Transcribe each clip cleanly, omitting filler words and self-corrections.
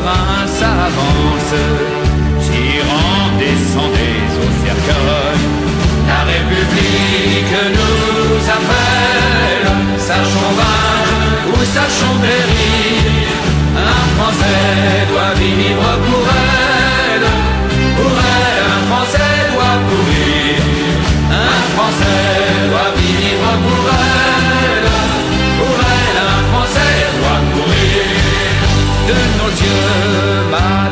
chagrins s'avancent, tyrans descendez au cercueil. La République nous appelle, sachons vaincre ou sachons périr. Un Français doit vivre pour elle un Français doit mourir. Un Français doit vivre pour elle un Français doit mourir. De nos yeux maternels,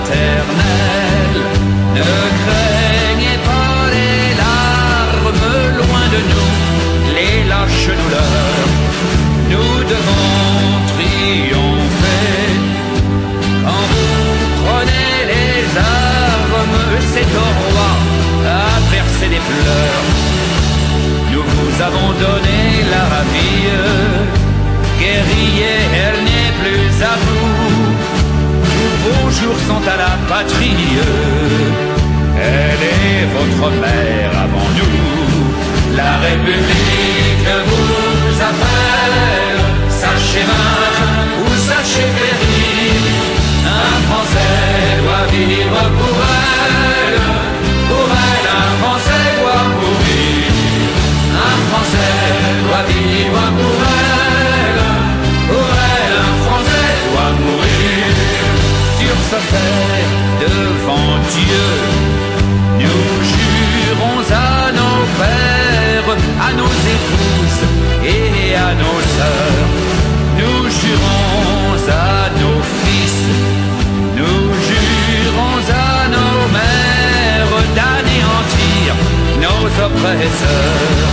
ne craignez pas les larmes loin de nous, les lâches douleurs. Nous devons triompher quand vous prenez les armes. C'est au roi à verser des pleurs. Nous vous avons donné la vie, guerriers, elle n'est plus à vous. Tous vos jours sont à la patrie, elle est votre mère avant nous. La République vous appelle, sachez vaincre ou sachez périr. Un Français doit vivre pour elle. Pour elle, un Français doit mourir. Un Français doit vivre pour elle. Pour elle, un Français doit mourir. Sur ce fait, devant Dieu, nous jurons à nos pères, à nos épouses et à nos sœurs. Nous jurons à nos fils, nous jurons à nos mères d'anéantir nos oppresseurs.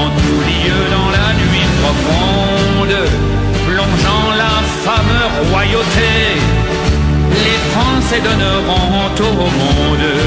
En tout lieu dans la nuit profonde, plongeant la fameuse royauté, les Français donneront au monde